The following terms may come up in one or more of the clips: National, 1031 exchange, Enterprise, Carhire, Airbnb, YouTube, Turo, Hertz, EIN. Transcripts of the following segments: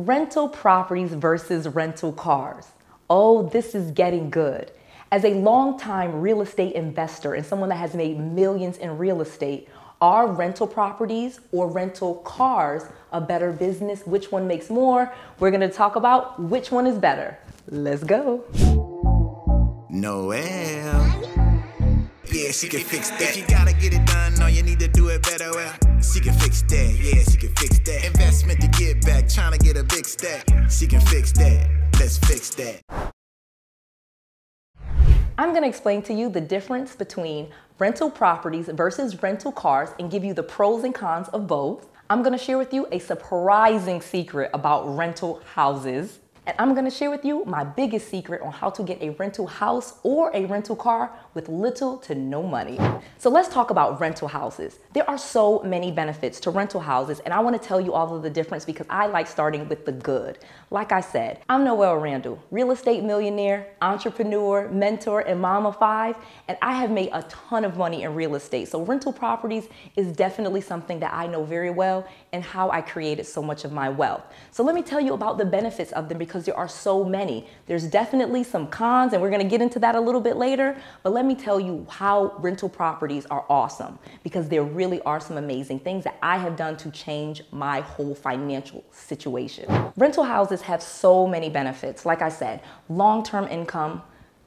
Rental properties versus rental cars. Oh, this is getting good. As a longtime real estate investor and someone that has made millions in real estate, are rental properties or rental cars a better business? Which one makes more? We're gonna talk about which one is better. Let's go. Noelle. Yeah, she can fix that. If you gotta get it done, no, you need to do it better. Well, she can fix that. Yeah, she can fix that. Investment to get back, trying to get a big stack. She can fix that. Let's fix that. I'm going to explain to you the difference between rental properties versus rental cars and give you the pros and cons of both. I'm going to share with you a surprising secret about rental houses. And I'm going to share with you my biggest secret on how to get a rental house or a rental car with little to no money. So let's talk about rental houses. There are so many benefits to rental houses, and I want to tell you all of the difference because I like starting with the good. Like I said, I'm Noelle Randall, real estate millionaire, entrepreneur, mentor, and mom of 5, and I have made a ton of money in real estate. So rental properties is definitely something that I know very well and how I created so much of my wealth. So let me tell you about the benefits of them because there are so many. There's definitely some cons, and we're going to get into that a little bit later, but let me tell you how rental properties are awesome, because there really are some amazing things that I have done to change my whole financial situation. Rental houses have so many benefits. Like I said, long-term income,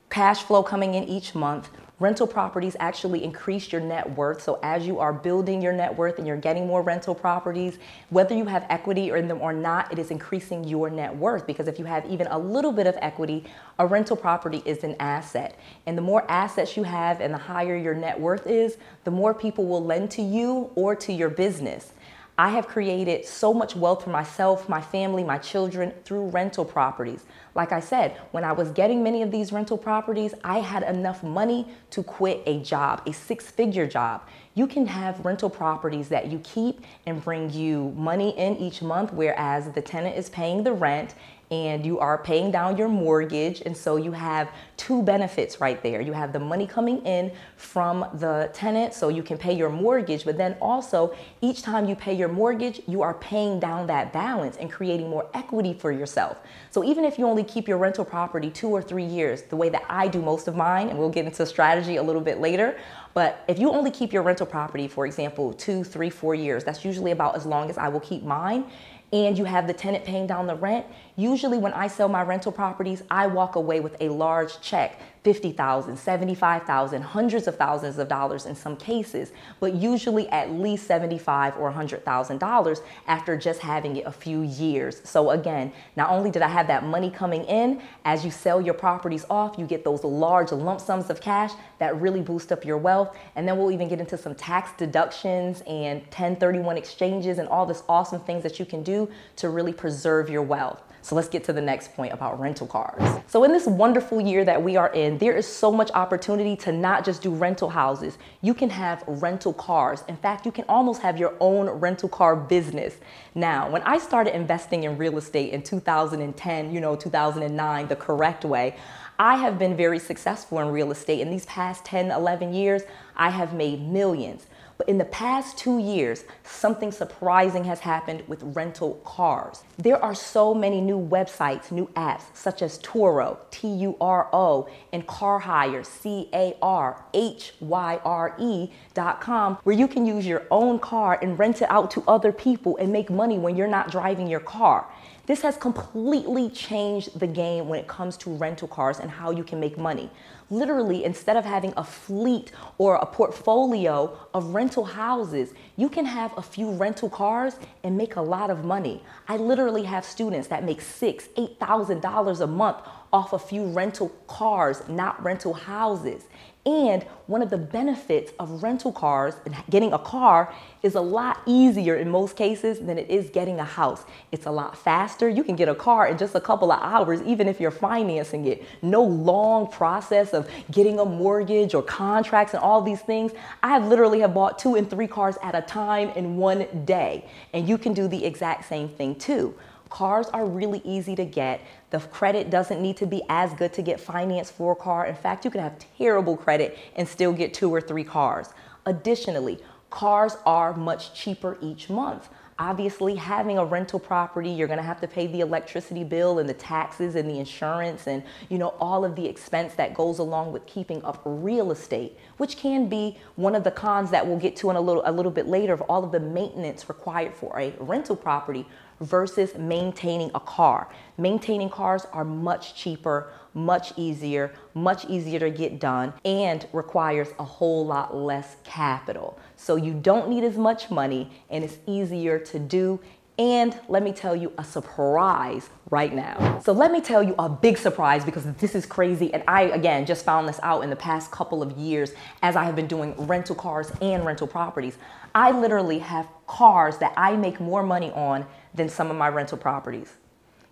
cash flow coming in each month. Rental properties actually increase your net worth. So as you are building your net worth and you're getting more rental properties, whether you have equity in them or not, it is increasing your net worth, because if you have even a little bit of equity, a rental property is an asset. And the more assets you have and the higher your net worth is, the more people will lend to you or to your business. I have created so much wealth for myself, my family, my children through rental properties. Like I said, when I was getting many of these rental properties, I had enough money to quit a job, a 6-figure job. You can have rental properties that you keep and bring you money in each month, whereas the tenant is paying the rent and you are paying down your mortgage. And so you have two benefits right there. You have the money coming in from the tenant so you can pay your mortgage, but then also each time you pay your mortgage, you are paying down that balance and creating more equity for yourself. So even if you only keep your rental property 2 or 3 years, the way that I do most of mine, and we'll get into strategy a little bit later, but if you only keep your rental property, for example, 2, 3, 4 years, that's usually about as long as I will keep mine, and you have the tenant paying down the rent, usually when I sell my rental properties, I walk away with a large check, $50,000, $75,000, hundreds of thousands of dollars in some cases, but usually at least $75,000 or $100,000 after just having it a few years. So again, not only did I have that money coming in, as you sell your properties off, you get those large lump sums of cash that really boost up your wealth. And then we'll even get into some tax deductions and 1031 exchanges and all this awesome things that you can do to really preserve your wealth. So let's get to the next point about rental cars. So in this wonderful year that we are in, there is so much opportunity to not just do rental houses. You can have rental cars. In fact, you can almost have your own rental car business. Now, when I started investing in real estate in 2010, 2009, the correct way, I have been very successful in real estate. In these past 10, 11 years, I have made millions. But in the past 2 years, something surprising has happened with rental cars. There are so many new websites, new apps, such as Turo, T-U-R-O, and Carhire, C-A-R-H-Y-R-E.com, where you can use your own car and rent it out to other people and make money when you're not driving your car. This has completely changed the game when it comes to rental cars and how you can make money. Literally, instead of having a fleet or a portfolio of rental houses, you can have a few rental cars and make a lot of money. I literally have students that make $6,000, $8,000 a month off a few rental cars, not rental houses. And one of the benefits of rental cars and getting a car is a lot easier in most cases than it is getting a house. It's a lot faster. You can get a car in just a couple of hours, even if you're financing it. No long process of getting a mortgage or contracts and all these things. I literally have bought 2 and 3 cars at a time in one day. And you can do the exact same thing too. Cars are really easy to get. The credit doesn't need to be as good to get financed for a car. In fact, you can have terrible credit and still get 2 or 3 cars. Additionally, cars are much cheaper each month. Obviously, having a rental property, you're going to have to pay the electricity bill and the taxes and the insurance and, you know, all of the expense that goes along with keeping up real estate, which can be one of the cons that we'll get to in a little bit later, of all of the maintenance required for a rental property versus maintaining a car. Maintaining cars are much cheaper, much easier to get done, and requires a whole lot less capital. So you don't need as much money, and it's easier to do. And let me tell you a surprise right now. So let me tell you a big surprise, because this is crazy. And I, again, just found this out in the past couple of years as I have been doing rental cars and rental properties. I literally have cars that I make more money on than some of my rental properties.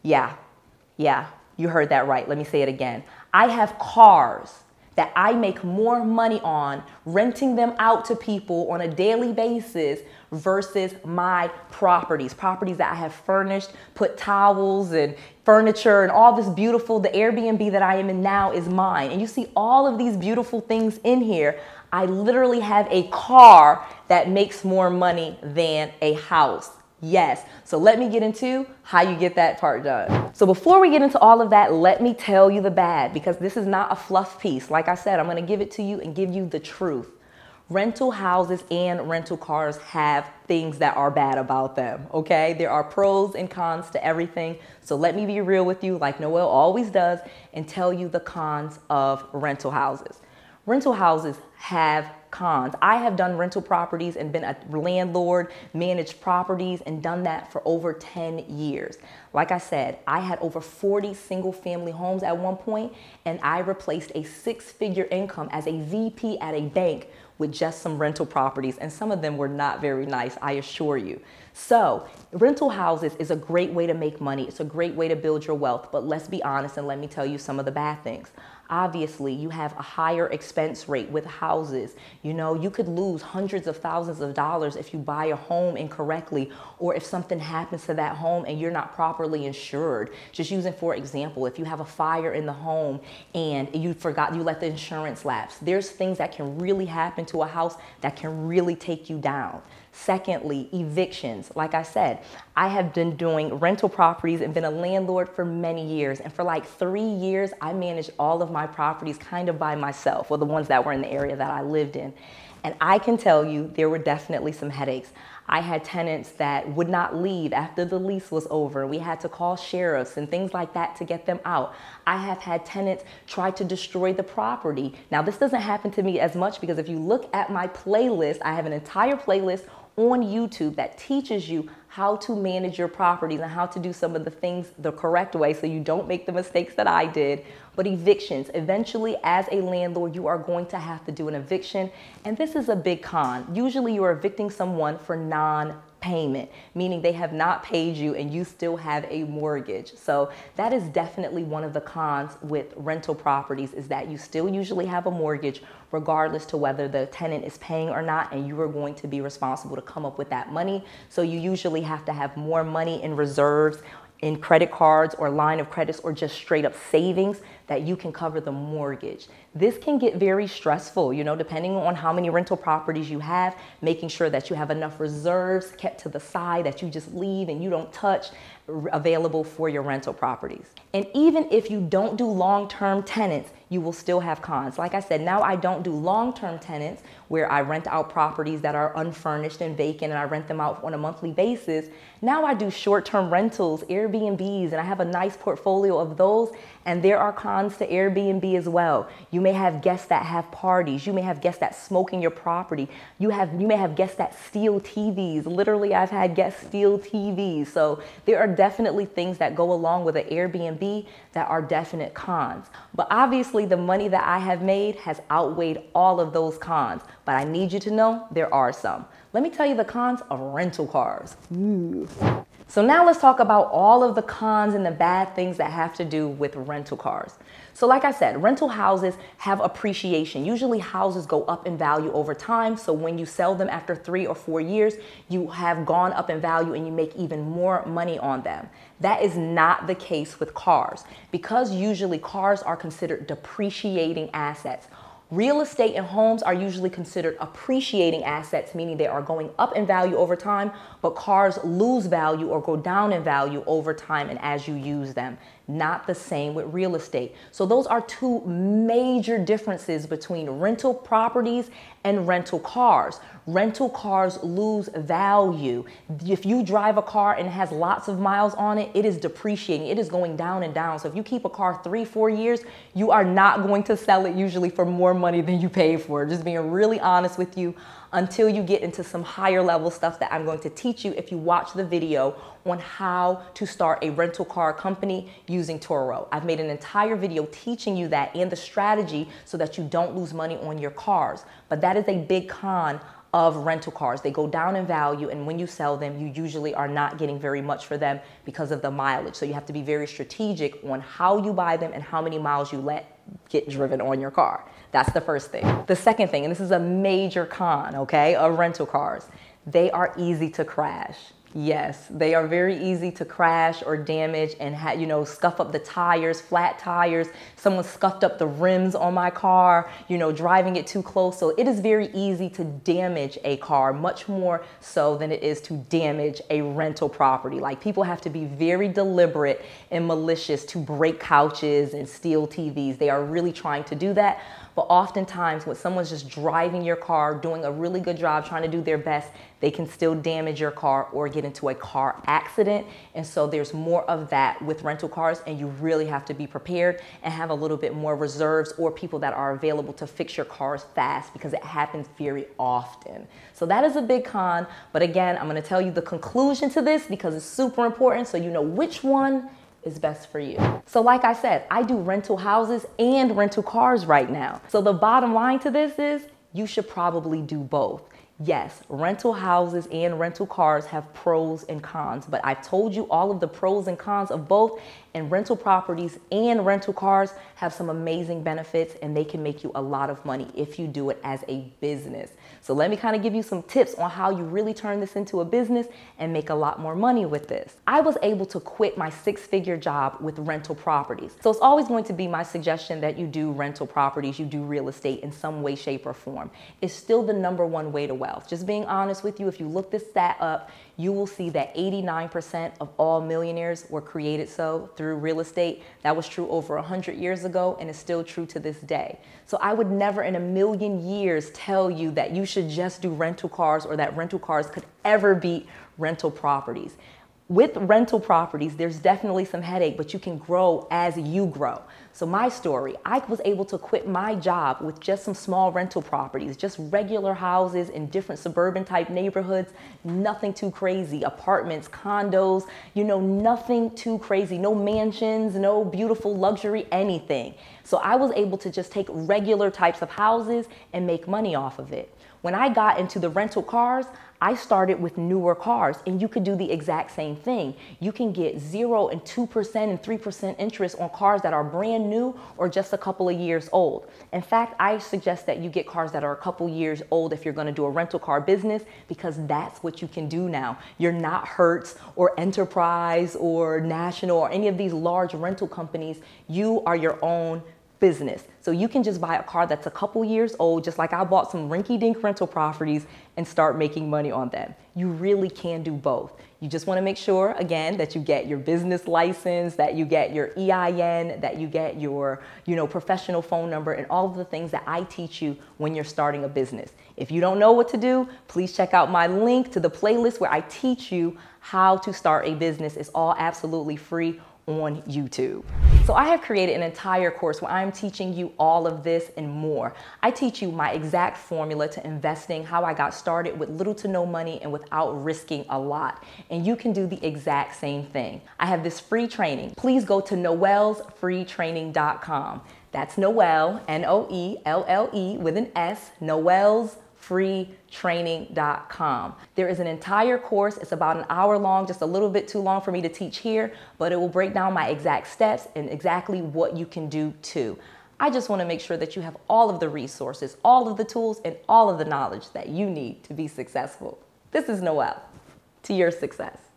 Yeah, you heard that right. Let me say it again. I have cars that I make more money on renting them out to people on a daily basis versus my properties. Properties that I have furnished, put towels and furniture and all this beautiful, the Airbnb that I am in now is mine. And you see all of these beautiful things in here. I literally have a car that makes more money than a house. Yes. So let me get into how you get that part done. So before we get into all of that, let me tell you the bad, because this is not a fluff piece. Like I said, I'm going to give it to you and give you the truth. Rental houses and rental cars have things that are bad about them. Okay. There are pros and cons to everything. So let me be real with you, like Noelle always does, and tell you the cons of rental houses. Rental houses have cons. I have done rental properties and been a landlord, managed properties, and done that for over 10 years. Like I said, I had over 40 single family homes at one point, and I replaced a six-figure income as a VP at a bank with just some rental properties, and some of them were not very nice, I assure you. So rental houses is a great way to make money. It's a great way to build your wealth, but let's be honest and let me tell you some of the bad things. Obviously, you have a higher expense rate with houses. You know, you could lose hundreds of thousands of dollars if you buy a home incorrectly, or if something happens to that home and you're not properly insured. Just using, for example, if you have a fire in the home and you let the insurance lapse. There's things that can really happen to a house that can really take you down. Secondly, evictions. Like I said, I have been doing rental properties and been a landlord for many years. And for like 3 years, I managed all of my properties kind of by myself, or the ones that were in the area that I lived in. And I can tell you there were definitely some headaches. I had tenants that would not leave after the lease was over. We had to call sheriffs and things like that to get them out. I have had tenants try to destroy the property. Now, this doesn't happen to me as much, because if you look at my playlist, I have an entire playlist on YouTube that teaches you how to manage your properties and how to do some of the things the correct way so you don't make the mistakes that I did. But evictions, eventually as a landlord, you are going to have to do an eviction. And this is a big con. Usually you are evicting someone for non-payment, meaning they have not paid you and you still have a mortgage. So that is definitely one of the cons with rental properties, is that you still usually have a mortgage regardless to whether the tenant is paying or not, and you are going to be responsible to come up with that money. So you usually have to have more money in reserves, in credit cards or line of credits, or just straight up savings that you can cover the mortgage. This can get very stressful, you know, depending on how many rental properties you have, making sure that you have enough reserves kept to the side that you just leave and you don't touch available for your rental properties. And even if you don't do long-term tenants, you will still have cons. Like I said, now I don't do long-term tenants where I rent out properties that are unfurnished and vacant and I rent them out on a monthly basis. Now I do short-term rentals, Airbnbs, and I have a nice portfolio of those, and there are cons to Airbnb as well. You may have guests that have parties. You may have guests that smoke in your property. You may have guests that steal TVs. Literally, I've had guests steal TVs. So there are definitely things that go along with an Airbnb that are definite cons. But obviously, the money that I have made has outweighed all of those cons, but I need you to know there are some. Let me tell you the cons of rental cars. Ooh. So now let's talk about all of the cons and the bad things that have to do with rental cars. So like I said, rental houses have appreciation. Usually houses go up in value over time. So when you sell them after 3 or 4 years, you have gone up in value and you make even more money on them. That is not the case with cars, because usually cars are considered depreciating assets. Real estate and homes are usually considered appreciating assets, meaning they are going up in value over time, but cars lose value or go down in value over time and as you use them. Not the same with real estate. So those are two major differences between rental properties and rental cars. Rental cars lose value. If you drive a car and it has lots of miles on it, it is depreciating. It is going down and down. So if you keep a car 3-4 years, you are not going to sell it usually for more money than you pay for. Just being really honest with you, until you get into some higher level stuff that I'm going to teach you if you watch the video on how to start a rental car company using Turo. I've made an entire video teaching you that and the strategy so that you don't lose money on your cars. But that is a big con of rental cars. They go down in value, and when you sell them, you usually are not getting very much for them because of the mileage. So you have to be very strategic on how you buy them and how many miles you let get driven on your car. That's the first thing. The second thing, and this is a major con, okay, of rental cars, they are easy to crash. Yes, they are very easy to crash or damage and scuff up the tires, flat tires. Someone scuffed up the rims on my car, driving it too close. So it is very easy to damage a car, much more so than it is to damage a rental property. Like, people have to be very deliberate and malicious to break couches and steal TVs. They are really trying to do that. But oftentimes when someone's just driving your car, doing a really good job, trying to do their best, they can still damage your car or get into a car accident. And so there's more of that with rental cars, and you really have to be prepared and have a little bit more reserves or people that are available to fix your cars fast, because it happens very often. So that is a big con. But again, I'm going to tell you the conclusion to this because it's super important so you know which one is best for you. So like I said, I do rental houses and rental cars right now. So the bottom line to this is you should probably do both. Yes, rental houses and rental cars have pros and cons, but I've told you all of the pros and cons of both, and rental properties and rental cars have some amazing benefits, and they can make you a lot of money if you do it as a business. So let me kind of give you some tips on how you really turn this into a business and make a lot more money with this. I was able to quit my 6-figure job with rental properties. So it's always going to be my suggestion that you do rental properties, you do real estate in some way, shape, or form. It's still the #1 way to wealth. Just being honest with you, if you look this stat up, you will see that 89% of all millionaires were created through real estate. That was true over 100 years ago, and it's still true to this day. So I would never in a million years tell you that you should just do rental cars or that rental cars could ever beat rental properties. With rental properties, there's definitely some headache, but you can grow as you grow. So my story, I was able to quit my job with just some small rental properties, just regular houses in different suburban type neighborhoods, nothing too crazy, apartments, condos, nothing too crazy, no mansions, no beautiful luxury, anything. So I was able to just take regular types of houses and make money off of it. When I got into the rental cars, I started with newer cars, and you could do the exact same thing. You can get 0% and 2% and 3% interest on cars that are brand new or just a couple of years old. In fact, I suggest that you get cars that are a couple years old if you're going to do a rental car business, because that's what you can do now. You're not Hertz or Enterprise or National or any of these large rental companies. You are your own business. So you can just buy a car that's a couple years old, just like I bought some rinky-dink rental properties, and start making money on them. You really can do both. You just want to make sure, again, that you get your business license, that you get your EIN, that you get your professional phone number, and all of the things that I teach you when you're starting a business. If you don't know what to do, please check out my link to the playlist where I teach you how to start a business. It's all absolutely free on YouTube. So I have created an entire course where I'm teaching you all of this and more. I teach you my exact formula to investing, how I got started with little to no money and without risking a lot. And you can do the exact same thing. I have this free training. Please go to noellesfreetraining.com. That's Noelle, N-O-E-L-L-E with an S, Noelle's Free Training.com. There is an entire course. It's about an hour long, just a little bit too long for me to teach here, but it will break down my exact steps and exactly what you can do too. I just want to make sure that you have all of the resources, all of the tools, and all of the knowledge that you need to be successful. This is Noelle. To your success.